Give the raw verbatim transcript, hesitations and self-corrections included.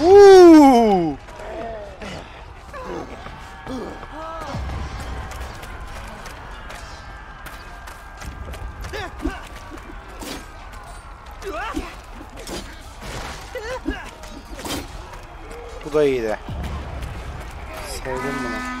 Uuu. Bu da iyiydi. Sevdim bunu.